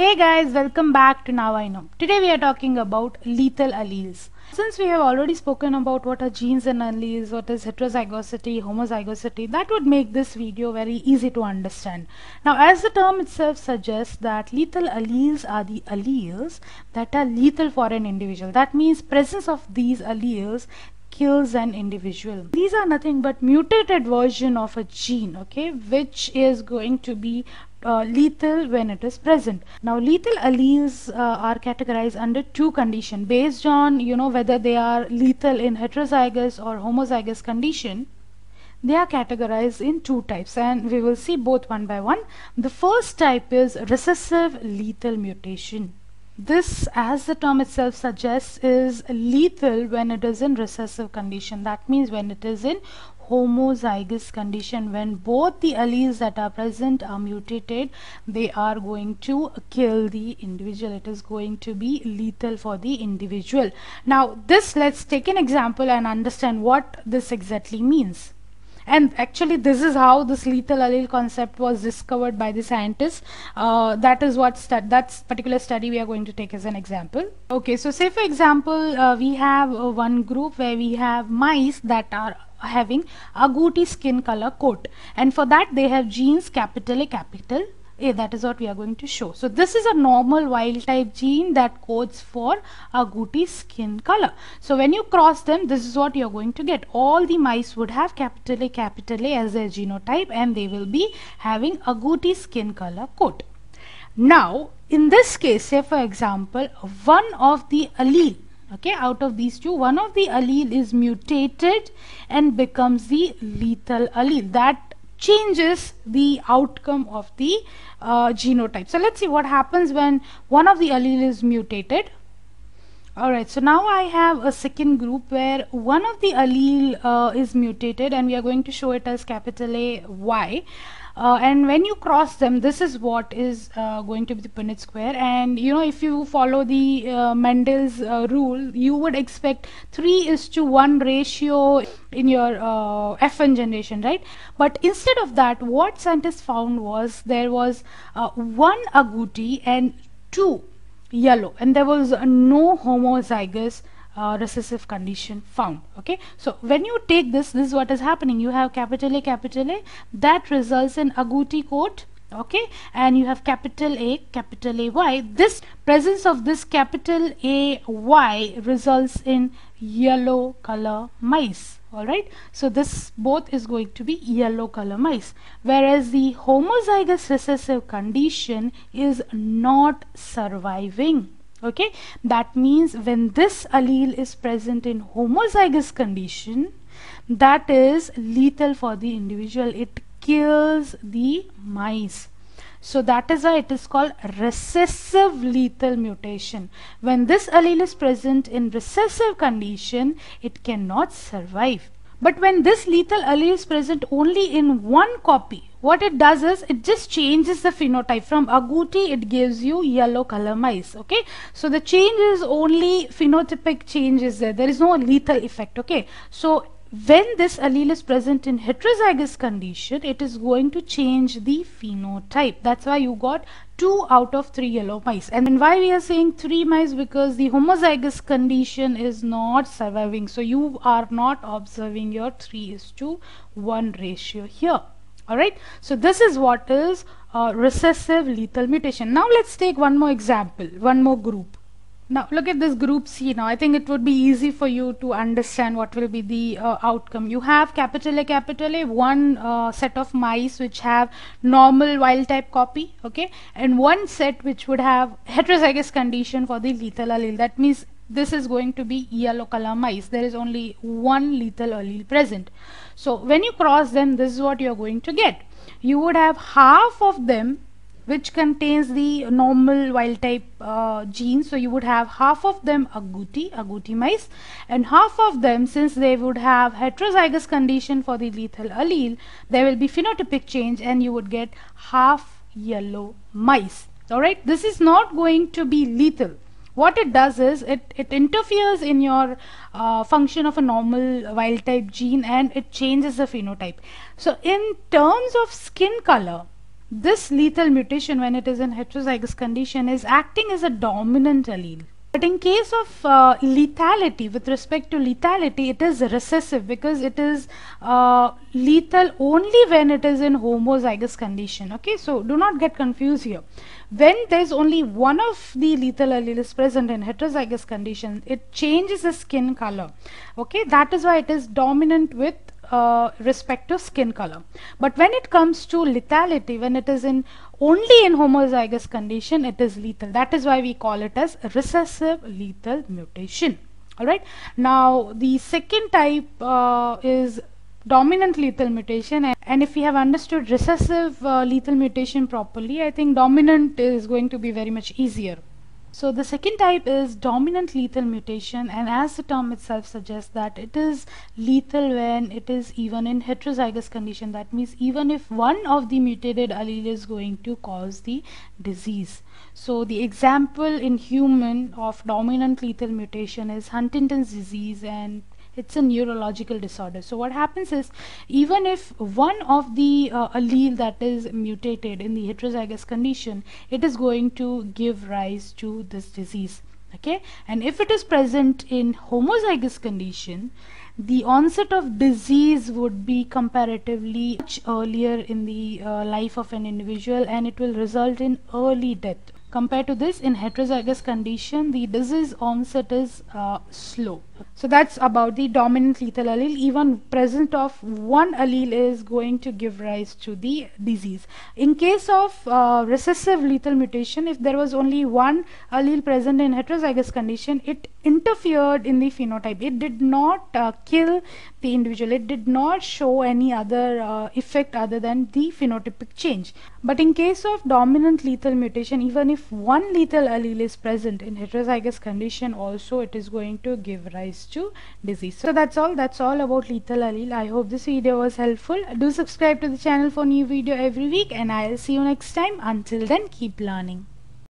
Hey guys, welcome back to Now I Know. Today we are talking about lethal alleles. Since we have already spoken about what are genes and alleles, what is heterozygosity, homozygosity, that would make this video very easy to understand. Now, as the term itself suggests, that lethal alleles are the alleles that are lethal for an individual. That means presence of these alleles kills an individual. These are nothing but mutated version of a gene, okay, which is going to be lethal when it is present. Now, lethal alleles are categorized under two conditions based on whether they are lethal in heterozygous or homozygous condition. They are categorized in two types, and we will see both one by one. The first type is recessive lethal mutation. This, as the term itself suggests, is lethal when it is in recessive condition. That means when it is in homozygous condition, when both the alleles that are present are mutated, they are going to kill the individual. It is going to be lethal for the individual. Now, this, let's take an example and understand what this exactly means. And actually, this is how this lethal allele concept was discovered by the scientists. That is what that particular study we are going to take as an example. Okay, so say for example, we have one group where we have mice that are having agouti skin color coat, and for that they have genes capital A, capital A. That is what we are going to show. So this is a normal wild type gene that codes for agouti skin color. So when you cross them, this is what you are going to get. All the mice would have capital A as their genotype, and they will be having agouti skin color coat. Now in this case, say for example, one of the allele, okay, out of these two, one of the allele is mutated and becomes the lethal allele. That changes the outcome of the genotype. So let's see what happens when one of the allele is mutated. Alright, so now I have a second group where one of the allele is mutated, and we are going to show it as capital A Y. And when you cross them, this is what is going to be the Punnett square. And if you follow the Mendel's rule, you would expect 3:1 ratio in your FN generation, right? But instead of that, what scientists found was there was one agouti and two yellow, and there was no homozygous recessive condition found. Okay, so when you take this is what is happening. You have capital A that results in agouti coat, okay, and you have capital A Y. This presence of this capital A Y results in yellow color mice. All right, so this both is going to be yellow color mice, whereas the homozygous recessive condition is not surviving. Okay, that means when this allele is present in homozygous condition, that is lethal for the individual. It kills the mice. So that is why it is called recessive lethal mutation. When this allele is present in recessive condition, it cannot survive. But when this lethal allele is present only in one copy, what it does is it just changes the phenotype. From agouti, it gives you yellow color mice. Okay, so the change is only phenotypic change is there. There is no lethal effect. Okay, so when this allele is present in heterozygous condition, it is going to change the phenotype. That's why you got 2 out of 3 yellow mice. And why we are saying 3 mice? Because the homozygous condition is not surviving. So you are not observing your 3:1 ratio here. Alright, so this is what is recessive lethal mutation. Now let's take one more example, one more group. Now look at this group C. Now I think it would be easy for you to understand what will be the outcome. You have capital A, one set of mice which have normal wild type copy, okay, and one set which would have heterozygous condition for the lethal allele. That means this is going to be yellow color mice. There is only one lethal allele present. So when you cross them, this is what you are going to get. You would have half of them which contains the normal wild type gene. So you would have half of them agouti mice, and half of them, since they would have heterozygous condition for the lethal allele, there will be phenotypic change, and you would get half yellow mice. Alright, this is not going to be lethal. What it does is it interferes in your function of a normal wild type gene, and it changes the phenotype. So in terms of skin color, This lethal mutation, when it is in heterozygous condition, is acting as a dominant allele. But in case of lethality, with respect to lethality, it is recessive because it is lethal only when it is in homozygous condition. Okay, so do not get confused here. When there is only one of the lethal alleles present in heterozygous condition, it changes the skin color. Okay, that is why it is dominant with respect to skin color. But when it comes to lethality, when it is in only in homozygous condition, it is lethal. That is why we call it as recessive lethal mutation. All right. Now the second type is dominant lethal mutation, and if we have understood recessive lethal mutation properly, I think dominant is going to be very much easier. So the second type is dominant lethal mutation, and as the term itself suggests, that it is lethal when it is even in heterozygous condition. That means even if one of the mutated allele is going to cause the disease. So the example in human of dominant lethal mutation is Huntington's disease, and it's a neurological disorder. So what happens is, even if one of the allele that is mutated in the heterozygous condition, it is going to give rise to this disease. Okay, and if it is present in homozygous condition, the onset of disease would be comparatively much earlier in the life of an individual, and it will result in early death. Compared to this, in heterozygous condition, the disease onset is slow. So that's about the dominant lethal allele. Even present of one allele is going to give rise to the disease. In case of recessive lethal mutation, if there was only one allele present in heterozygous condition, it interfered in the phenotype. It did not kill the individual. It did not show any other effect other than the phenotypic change. But in case of dominant lethal mutation, even if one lethal allele is present in heterozygous condition, also it is going to give rise to disease. So that's all about lethal allele. I hope this video was helpful. Do subscribe to the channel for new video every week, and I'll see you next time. Until then, keep learning.